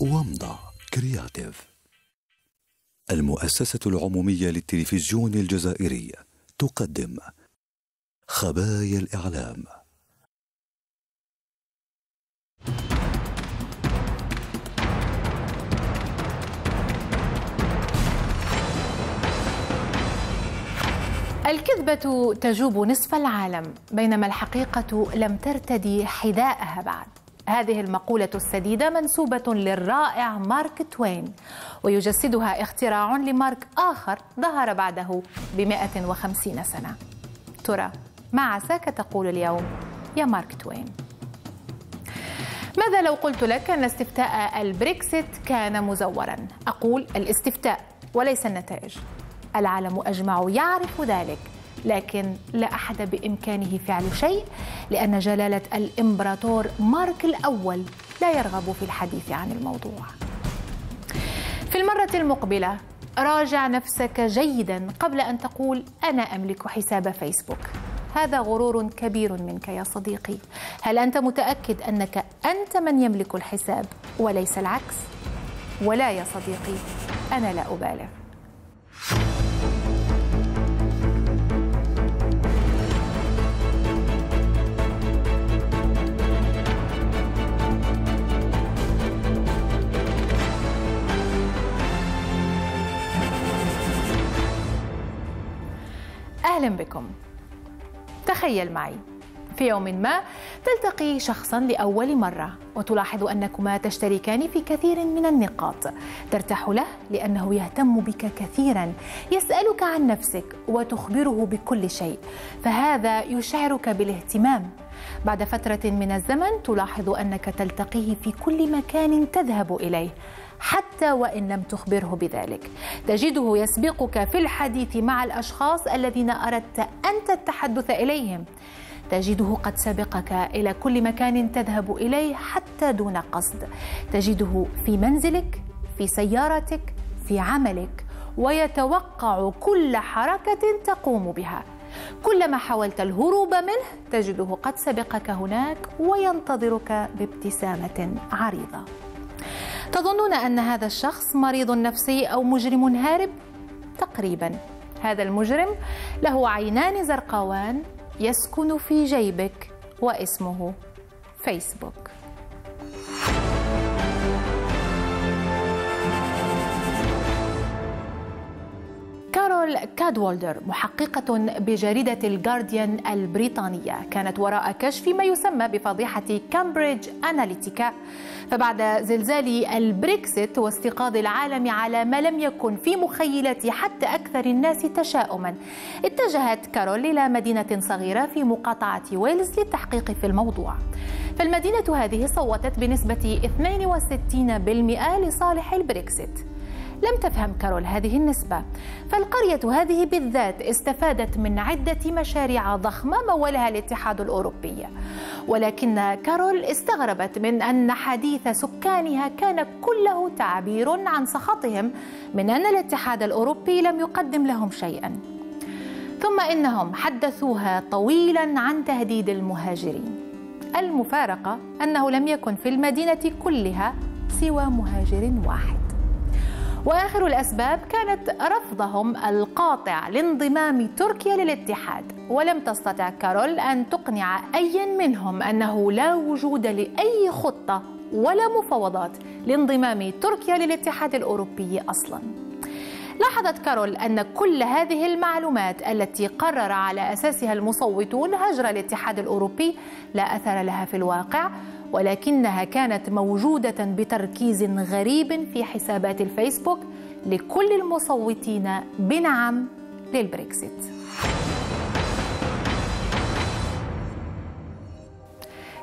وامضة كرياتيف. المؤسسة العمومية للتلفزيون الجزائري تقدم خبايا الإعلام. الكذبة تجوب نصف العالم بينما الحقيقة لم ترتدي حذاءها بعد. هذه المقولة السديدة منسوبة للرائع مارك توين، ويجسدها اختراع لمارك آخر ظهر بعده ب150 سنة. ترى ما عساك تقول اليوم يا مارك توين؟ ماذا لو قلت لك أن استفتاء البريكسيت كان مزورا؟ أقول الاستفتاء وليس النتائج. العالم أجمع يعرف ذلك، لكن لا أحد بإمكانه فعل شيء لأن جلالة الإمبراطور مارك الأول لا يرغب في الحديث عن الموضوع. في المرة المقبلة راجع نفسك جيدا قبل أن تقول أنا أملك حساب فيسبوك. هذا غرور كبير منك يا صديقي. هل أنت متأكد أنك أنت من يملك الحساب وليس العكس؟ ولا يا صديقي، أنا لا أبالغ. أهلا بكم. تخيل معي في يوم ما تلتقي شخصا لأول مرة وتلاحظ أنكما تشتركان في كثير من النقاط. ترتاح له لأنه يهتم بك كثيرا، يسألك عن نفسك وتخبره بكل شيء، فهذا يشعرك بالاهتمام. بعد فترة من الزمن تلاحظ أنك تلتقيه في كل مكان تذهب إليه حتى وإن لم تخبره بذلك. تجده يسبقك في الحديث مع الأشخاص الذين أردت أنت التحدث إليهم. تجده قد سبقك إلى كل مكان تذهب إليه حتى دون قصد. تجده في منزلك، في سيارتك، في عملك، ويتوقع كل حركة تقوم بها. كلما حاولت الهروب منه تجده قد سبقك هناك وينتظرك بابتسامة عريضة. تظنون أن هذا الشخص مريض نفسي أو مجرم هارب؟ تقريباً. هذا المجرم له عينان زرقاوان يسكن في جيبك واسمه فيسبوك. كارول كادوالدر محققة بجريدة الجارديان البريطانية كانت وراء كشف ما يسمى بفضيحة كامبريدج أناليتيكا. فبعد زلزال البريكسيت واستيقاظ العالم على ما لم يكن في مخيلة حتى أكثر الناس تشاؤما، اتجهت كارول إلى مدينة صغيرة في مقاطعة ويلز للتحقيق في الموضوع. فالمدينة هذه صوتت بنسبة 62% لصالح البريكسيت. لم تفهم كارول هذه النسبة، فالقرية هذه بالذات استفادت من عدة مشاريع ضخمة مولها الاتحاد الأوروبي، ولكن كارول استغربت من أن حديث سكانها كان كله تعبير عن سخطهم من أن الاتحاد الأوروبي لم يقدم لهم شيئا. ثم إنهم حدثوها طويلا عن تهديد المهاجرين. المفارقة أنه لم يكن في المدينة كلها سوى مهاجر واحد. وآخر الأسباب كانت رفضهم القاطع لانضمام تركيا للاتحاد. ولم تستطع كارول أن تقنع أيا منهم أنه لا وجود لأي خطة ولا مفاوضات لانضمام تركيا للاتحاد الأوروبي أصلا. لاحظت كارول أن كل هذه المعلومات التي قرر على أساسها المصوتون هجر الاتحاد الأوروبي لا أثر لها في الواقع، ولكنها كانت موجودة بتركيز غريب في حسابات الفيسبوك لكل المصوتين بنعم للبريكسيت.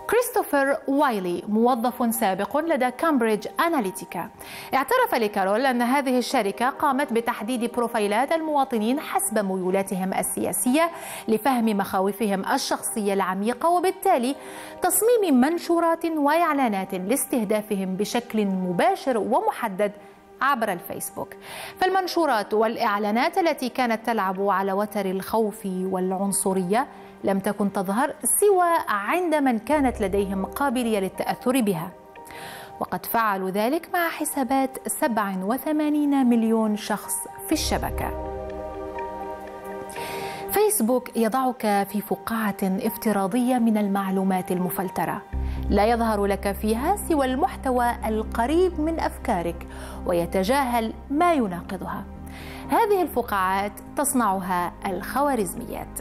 كريستوفر وايلي موظف سابق لدى كامبريدج أناليتيكا اعترف لكارول أن هذه الشركة قامت بتحديد بروفايلات المواطنين حسب ميولاتهم السياسية لفهم مخاوفهم الشخصية العميقة، وبالتالي تصميم منشورات وإعلانات لاستهدافهم بشكل مباشر ومحدد عبر الفيسبوك. فالمنشورات والإعلانات التي كانت تلعب على وتر الخوف والعنصرية لم تكن تظهر سوى عند من كانت لديهم قابلية للتأثر بها. وقد فعلوا ذلك مع حسابات 87 مليون شخص في الشبكة. فيسبوك يضعك في فقاعة افتراضية من المعلومات المفلترة، لا يظهر لك فيها سوى المحتوى القريب من أفكارك ويتجاهل ما يناقضها. هذه الفقاعات تصنعها الخوارزميات.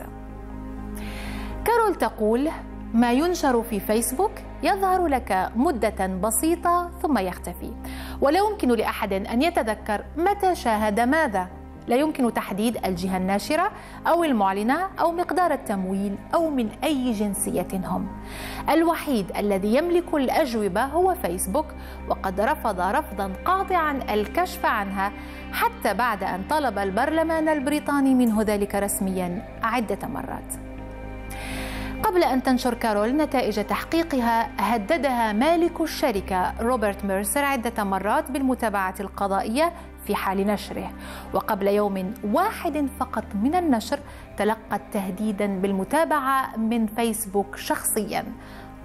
كارول تقول: ما ينشر في فيسبوك يظهر لك مدة بسيطة ثم يختفي، ولا يمكن لأحد أن يتذكر متى شاهد ماذا. لا يمكن تحديد الجهة الناشرة أو المعلنة أو مقدار التمويل أو من أي جنسية هم. الوحيد الذي يملك الأجوبة هو فيسبوك، وقد رفض رفضا قاطعا الكشف عنها حتى بعد أن طلب البرلمان البريطاني منه ذلك رسميا عدة مرات. قبل أن تنشر كارول نتائج تحقيقها، هددها مالك الشركة روبرت ميرسر عدة مرات بالمتابعة القضائية في حال نشره، وقبل يوم واحد فقط من النشر تلقت تهديدا بالمتابعة من فيسبوك شخصيا.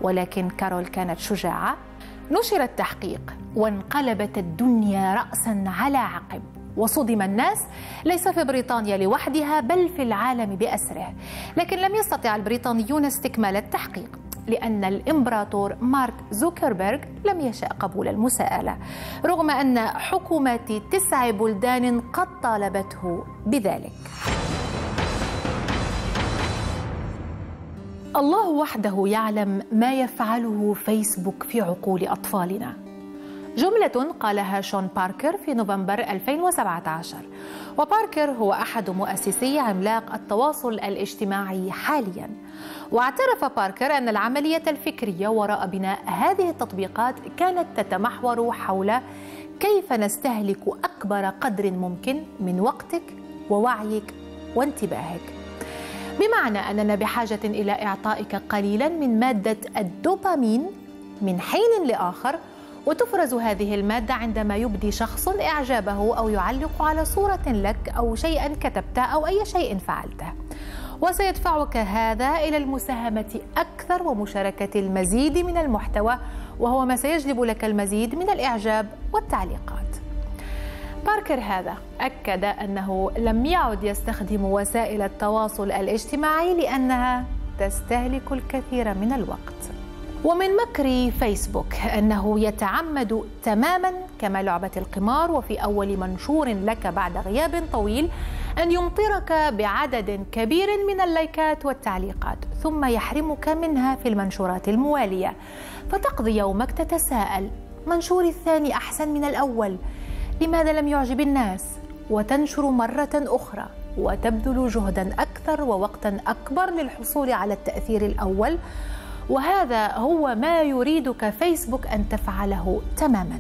ولكن كارول كانت شجاعة، نشر التحقيق وانقلبت الدنيا رأسا على عقب، وصدم الناس ليس في بريطانيا لوحدها بل في العالم بأسره. لكن لم يستطع البريطانيون استكمال التحقيق لأن الإمبراطور مارك زوكربيرغ لم يشأ قبول المساءلة، رغم أن حكومات 9 بلدان قد طالبته بذلك. الله وحده يعلم ما يفعله فيسبوك في عقول أطفالنا، جملة قالها شون باركر في نوفمبر 2017. وباركر هو أحد مؤسسي عملاق التواصل الاجتماعي حالياً. واعترف باركر أن العملية الفكرية وراء بناء هذه التطبيقات كانت تتمحور حول كيف نستهلك أكبر قدر ممكن من وقتك ووعيك وانتباهك، بمعنى أننا بحاجة إلى إعطائك قليلاً من مادة الدوبامين من حين لآخر، وتفرز هذه المادة عندما يبدي شخص إعجابه أو يعلق على صورة لك أو شيئا كتبته أو أي شيء فعلته، وسيدفعك هذا إلى المساهمة أكثر ومشاركة المزيد من المحتوى، وهو ما سيجلب لك المزيد من الإعجاب والتعليقات. باركر هذا أكد أنه لم يعد يستخدم وسائل التواصل الاجتماعي لأنها تستهلك الكثير من الوقت. ومن مكر فيسبوك أنه يتعمد تماما كما لعبة القمار وفي أول منشور لك بعد غياب طويل أن يمطرك بعدد كبير من اللايكات والتعليقات، ثم يحرمك منها في المنشورات الموالية، فتقضي يومك تتساءل: منشور الثاني أحسن من الأول، لماذا لم يعجب الناس؟ وتنشر مرة أخرى وتبذل جهدا أكثر ووقتا أكبر للحصول على التأثير الأول، وهذا هو ما يريدك فيسبوك أن تفعله تماما.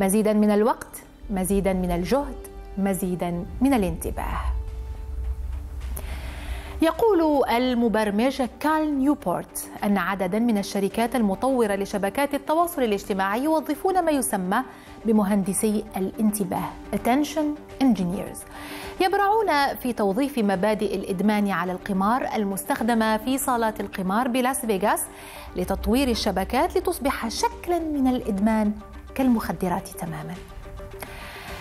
مزيدا من الوقت، مزيدا من الجهد، مزيدا من الانتباه. يقول المبرمج كال نيوبورت أن عددا من الشركات المطورة لشبكات التواصل الاجتماعي يوظفون ما يسمى بمهندسي الانتباه Attention Engineers، يبرعون في توظيف مبادئ الإدمان على القمار المستخدمة في صالات القمار بلاس فيغاس لتطوير الشبكات لتصبح شكلا من الإدمان كالمخدرات تماما.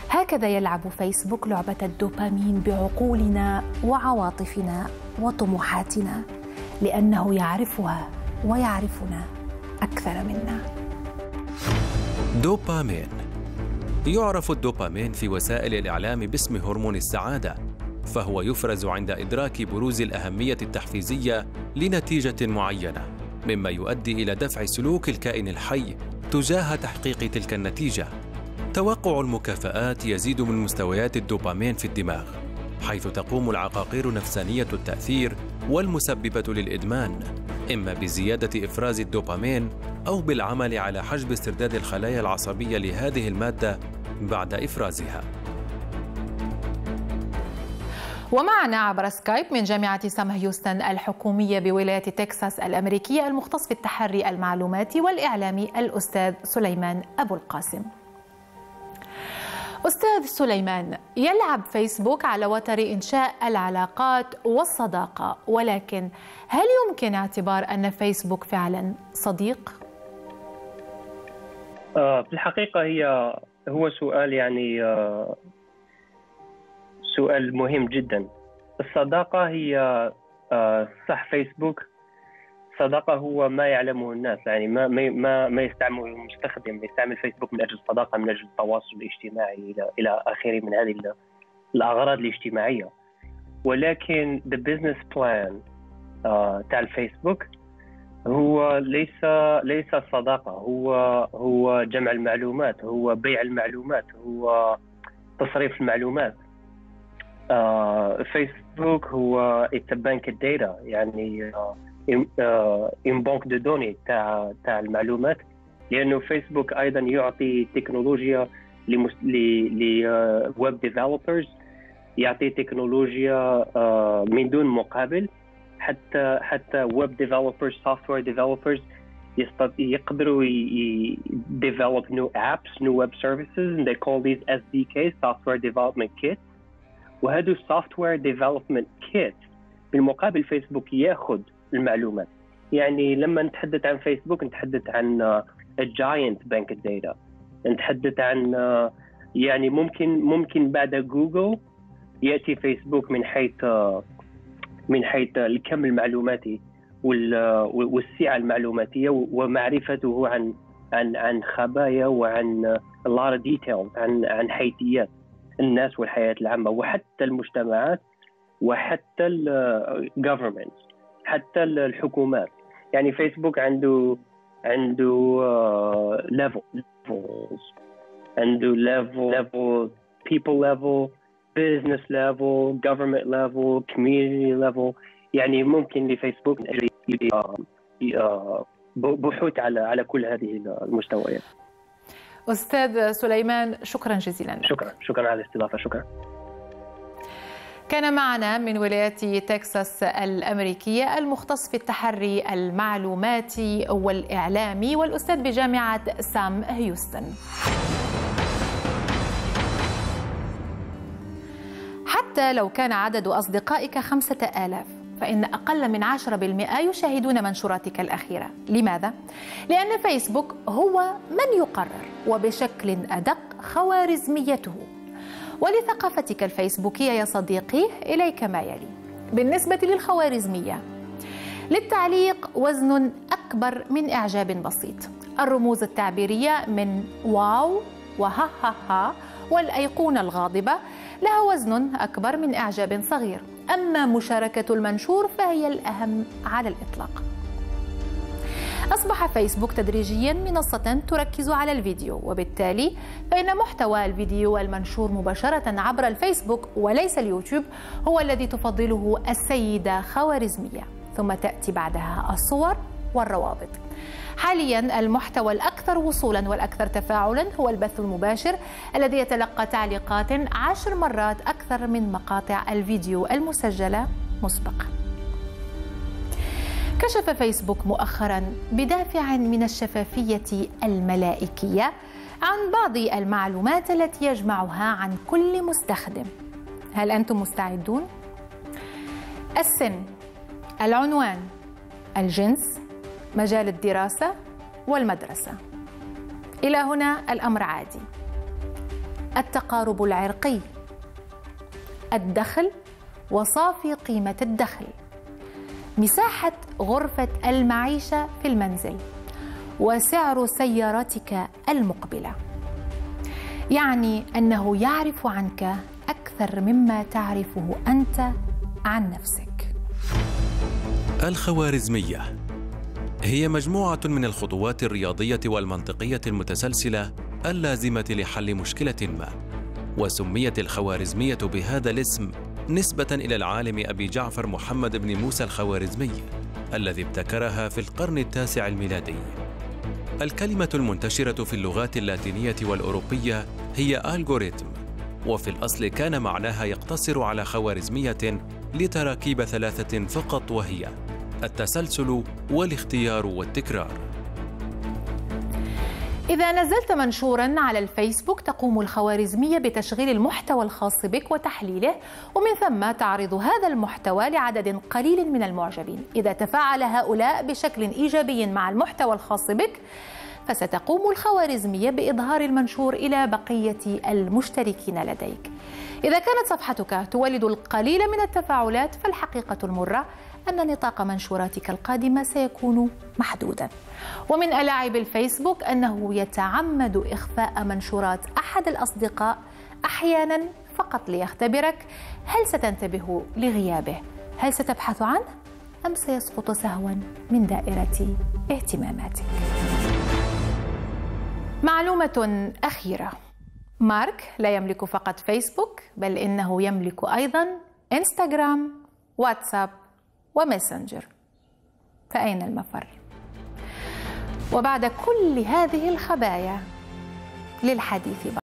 هكذا يلعب فيسبوك لعبة الدوبامين بعقولنا وعواطفنا وطموحاتنا، لأنه يعرفها ويعرفنا أكثر منا. دوبامين. يعرف الدوبامين في وسائل الإعلام باسم هرمون السعادة، فهو يفرز عند إدراك بروز الأهمية التحفيزية لنتيجة معينة، مما يؤدي إلى دفع سلوك الكائن الحي تجاه تحقيق تلك النتيجة. توقع المكافآت يزيد من مستويات الدوبامين في الدماغ، حيث تقوم العقاقير نفسانية التأثير والمسببة للإدمان إما بزيادة إفراز الدوبامين أو بالعمل على حجب استرداد الخلايا العصبية لهذه المادة بعد إفرازها. ومعنا عبر سكايب من جامعة سام هيوستن الحكومية بولاية تكساس الأمريكية المختص في التحري المعلوماتي والإعلامي الأستاذ سليمان أبو القاسم. أستاذ سليمان، يلعب فيسبوك على وتر إنشاء العلاقات والصداقة، ولكن هل يمكن اعتبار أن فيسبوك فعلا صديق؟ في الحقيقة هو سؤال يعني سؤال مهم جدا. الصداقة هي صح فيسبوك، الصداقة هو ما يعلمه الناس، يعني ما يستعمل المستخدم، يستعمل فيسبوك من أجل الصداقة، من أجل التواصل الاجتماعي إلى آخره من هذه الأغراض الاجتماعية. ولكن the business plan تاع الفيسبوك هو ليس الصداقة، هو جمع المعلومات، هو بيع المعلومات، هو تصريف المعلومات. فيسبوك هو bank of data، يعني in bank de données تاع المعلومات، لأنه فيسبوك أيضا يعطي تكنولوجيا لويب ديفلوبرز، يعطي تكنولوجيا من دون مقابل، حتى ويب ديفلوبرز سوفتوير ديفلوبرز يقدروا ديفلوب نيو ابس نيو ويب سيرفيسز اند they call these SDK software development kits. وهذو السوفتوير ديفلوبمنت كيت بالمقابل فيسبوك ياخذ المعلومات. يعني لما نتحدث عن فيسبوك نتحدث عن giant bank of data، نتحدث عن يعني ممكن بعد جوجل ياتي فيسبوك من حيث الكم المعلوماتي والسعة المعلوماتية ومعرفته عن خبايا وعن a lot of details، عن حيثيات الناس والحياة العامة وحتى المجتمعات وحتى governments، حتى الحكومات. يعني فيسبوك عنده levels، عنده level people level، business level، government level، community level. يعني ممكن لفيسبوك بحوث على كل هذه المستويات. أستاذ سليمان، شكرا جزيلا لك. شكرا على الاستضافة. شكرا. كان معنا من ولاية تكساس الأمريكية المختص في التحري المعلوماتي والإعلامي والأستاذ بجامعة سام هيوستن. حتى لو كان عدد أصدقائك 5000 فإن أقل من 10% يشاهدون منشوراتك الأخيرة. لماذا؟ لأن فيسبوك هو من يقرر، وبشكل أدق خوارزميته. ولثقافتك الفيسبوكية يا صديقي إليك ما يلي. بالنسبة للخوارزمية، للتعليق وزن أكبر من إعجاب بسيط. الرموز التعبيرية من واو وها ها ها والأيقونة الغاضبة لها وزن أكبر من إعجاب صغير. أما مشاركة المنشور فهي الأهم على الإطلاق. أصبح فيسبوك تدريجياً منصة تركز على الفيديو، وبالتالي فإن محتوى الفيديو المنشور مباشرة عبر الفيسبوك وليس اليوتيوب هو الذي تفضله السيدة خوارزمية، ثم تأتي بعدها الصور والروابط. حالياً المحتوى الأكثر وصولاً والأكثر تفاعلاً هو البث المباشر الذي يتلقى تعليقات 10 مرات أكثر من مقاطع الفيديو المسجلة مسبقاً. كشف فيسبوك مؤخراً بدافع من الشفافية الملائكية عن بعض المعلومات التي يجمعها عن كل مستخدم. هل أنتم مستعدون؟ السن، العنوان، الجنس، مجال الدراسة والمدرسة. إلى هنا الأمر عادي. التقارب العرقي، الدخل وصافي قيمة الدخل، مساحة غرفة المعيشة في المنزل، وسعر سيارتك المقبلة. يعني أنه يعرف عنك أكثر مما تعرفه أنت عن نفسك. الخوارزمية هي مجموعة من الخطوات الرياضية والمنطقية المتسلسلة اللازمة لحل مشكلة ما، وسميت الخوارزمية بهذا الاسم نسبة إلى العالم أبي جعفر محمد بن موسى الخوارزمي الذي ابتكرها في القرن التاسع الميلادي. الكلمة المنتشرة في اللغات اللاتينية والأوروبية هي ألغوريتم، وفي الأصل كان معناها يقتصر على خوارزمية لتراكيب 3 فقط، وهي التسلسل والاختيار والتكرار. إذا نزلت منشوراً على الفيسبوك تقوم الخوارزمية بتشغيل المحتوى الخاص بك وتحليله، ومن ثم تعرض هذا المحتوى لعدد قليل من المعجبين. إذا تفاعل هؤلاء بشكل إيجابي مع المحتوى الخاص بك فستقوم الخوارزمية بإظهار المنشور إلى بقية المشتركين لديك. إذا كانت صفحتك تولد القليل من التفاعلات، فالحقيقة المرة أن نطاق منشوراتك القادمة سيكون محدوداً. ومن ألاعب الفيسبوك أنه يتعمد إخفاء منشورات أحد الأصدقاء أحياناً فقط ليختبرك، هل ستنتبه لغيابه؟ هل ستبحث عنه؟ أم سيسقط سهواً من دائرة اهتماماتك؟ معلومة أخيرة، مارك لا يملك فقط فيسبوك، بل إنه يملك أيضاً إنستغرام، واتساب، وميسنجر، فأين المفر؟ وبعد كل هذه الخبايا للحديث بقى.